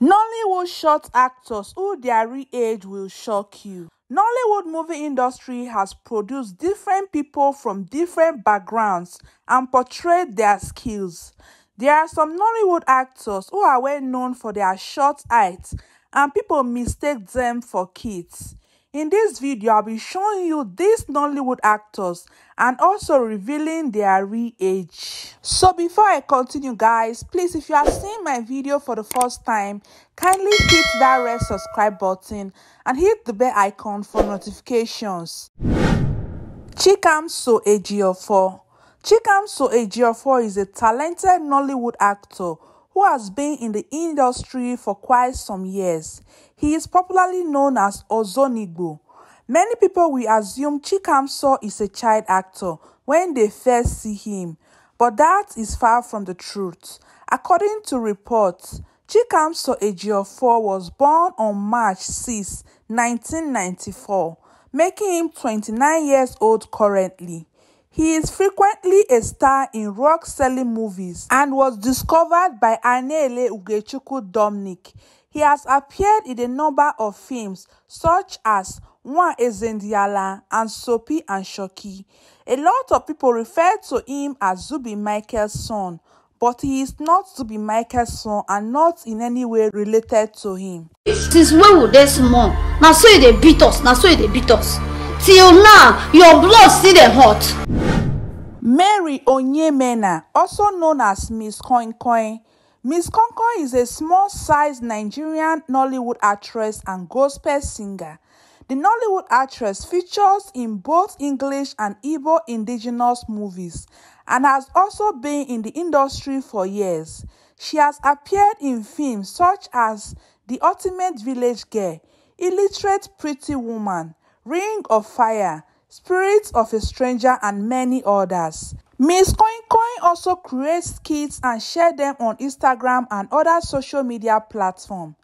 Nollywood short actors who their real age will shock you. Nollywood movie industry has produced different people from different backgrounds and portrayed their skills. There are some Nollywood actors who are well known for their short height and people mistake them for kids. In this video, I'll be showing you these Nollywood actors and also revealing their real age. So before I continue, guys, please, if you are seeing my video for the first time, kindly hit that red subscribe button and hit the bell icon for notifications. Chikamso Ejiofor. Chikamso Ejiofor is a talented Nollywood actor who has been in the industry for quite some years. He is popularly known as Ozonigbo. Many people will assume Chikamso is a child actor when they first see him, but that is far from the truth. According to reports, Chikamso Ejiofor was born on March 6, 1994, making him 29 years old currently. He is frequently a star in rock-selling movies and was discovered by Anele Ugechukwu Dominic. He has appeared in a number of films such as Nwa Ezendiala and Sopi and Shoki. A lot of people refer to him as Zubi Michael's son, but he is not Zubi Michael's son and not in any way related to him. Since when would they small? Now so they beat us, now so they beat us. Till now, your blood still dey hot. Mary Onye Mena, also known as Miss Koinkoin. Miss Koinkoin is a small-sized Nigerian Nollywood actress and gospel singer. The Nollywood actress features in both English and Igbo indigenous movies and has also been in the industry for years. She has appeared in films such as The Ultimate Village Girl, Illiterate Pretty Woman, Ring of Fire, Spirits of a Stranger, and many others. Miss Koinkoin also creates skits and shares them on Instagram and other social media platforms.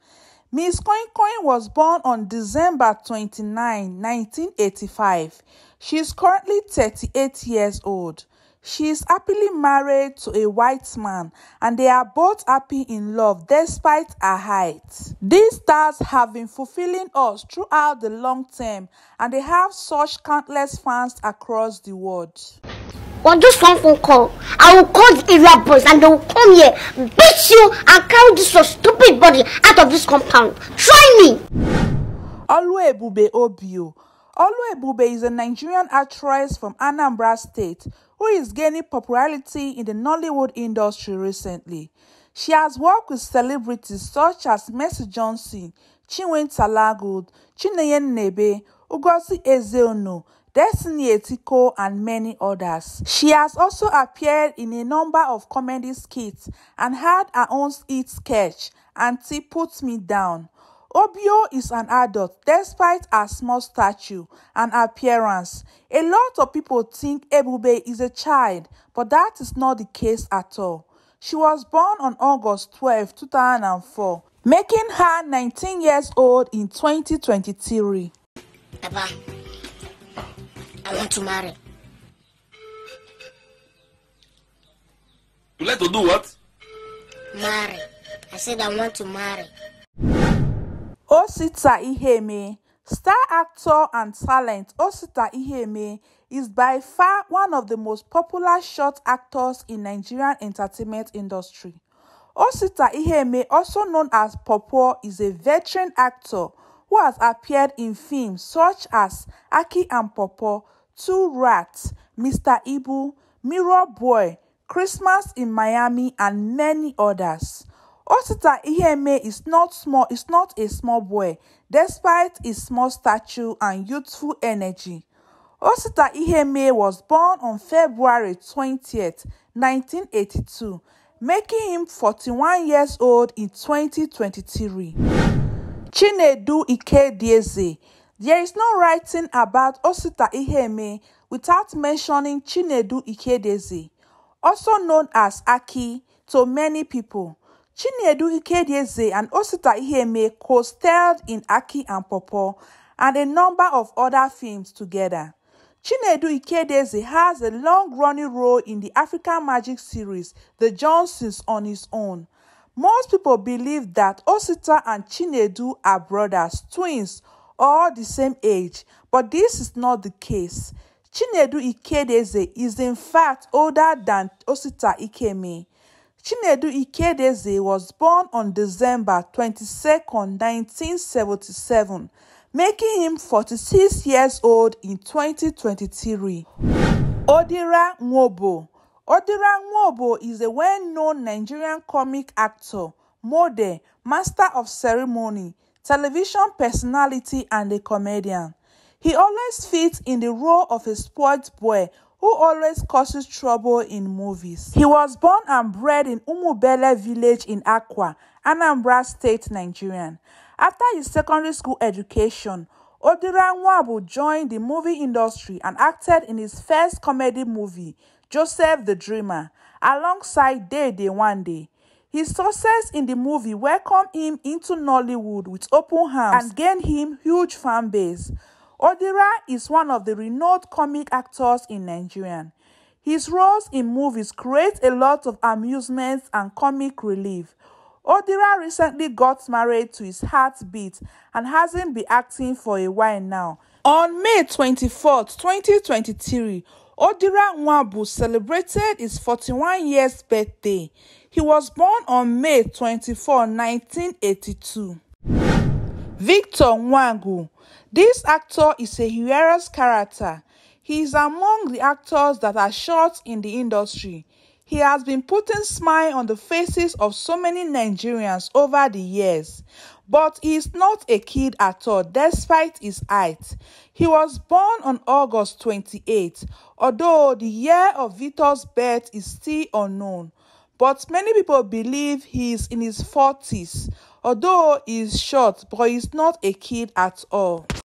Miss Koinkoin was born on December 29, 1985. She is currently 38 years old. She is happily married to a white man and they are both happy in love despite her height. These stars have been fulfilling us throughout the long term and they have such countless fans across the world. On just one phone call, I will call the area boys and they will come here, beat you and carry this your stupid body out of this compound. Try me! Olu Ebube Obio. Olu Ebube is a Nigerian actress from Anambra State who is gaining popularity in the Nollywood industry recently. She has worked with celebrities such as Mercy Johnson, Chinwe Nnebe, Chinenye Nnebe, Ugochi Ezeonu, Destiny Etiko, and many others. She has also appeared in a number of comedy skits and had her own hit sketch, Auntie Put Me Down. Obio is an adult despite her small stature and appearance. A lot of people think Ebube is a child, but that is not the case at all. She was born on August 12, 2004, making her 19 years old in 2023. Papa, I want to marry. You like to do what? Marry. I said I want to marry. Osita Iheme. Star actor and talent Osita Iheme is by far one of the most popular short actors in Nigerian entertainment industry. Osita Iheme, also known as Popo, is a veteran actor who has appeared in films such as Aki and Popo, Two Rats, Mr. Ibu, Mirror Boy, Christmas in Miami, and many others. Osita Iheme is not a small boy, despite his small stature and youthful energy. Osita Iheme was born on February 20, 1982, making him 41 years old in 2023. Chinedu Ikedeze. There is no writing about Osita Iheme without mentioning Chinedu Ikedeze, also known as Aki to many people. Chinedu Ikedeze and Osita Iheme co-starred in Aki and Popo and a number of other films together. Chinedu Ikedeze has a long-running role in the African magic series The Johnsons on his own. Most people believe that Osita and Chinedu are brothers, twins, all the same age, but this is not the case. Chinedu Ikedeze is in fact older than Osita Iheme. Chinedu Ikedeze was born on December 22, 1977, making him 46 years old in 2023. Odira Mwobo. Odira Mwobo is a well-known Nigerian comic actor, model, master of ceremony, television personality, and a comedian. He always fits in the role of a spoilt boy who always causes trouble in movies. He was born and bred in Umubele village in Akwa, Anambra State, Nigeria. After his secondary school education, Odira Mwobo joined the movie industry and acted in his first comedy movie, Joseph the Dreamer, alongside De De Wande. His success in the movie welcomed him into Nollywood with open hands and gained him huge fan base. Odira is one of the renowned comic actors in Nigeria. His roles in movies create a lot of amusement and comic relief. Odira recently got married to his heartbeat and hasn't been acting for a while now. On May 24, 2023, Odira Mwobo celebrated his 41 years birthday. He was born on May 24, 1982. Victor Nwangu. This actor is a hilarious character. He is among the actors that are short in the industry. He has been putting smile on the faces of so many Nigerians over the years. But he is not a kid at all, despite his height. He was born on August 28, although the year of Victor's birth is still unknown. But many people believe he is in his 40s, although he is short, but he is not a kid at all.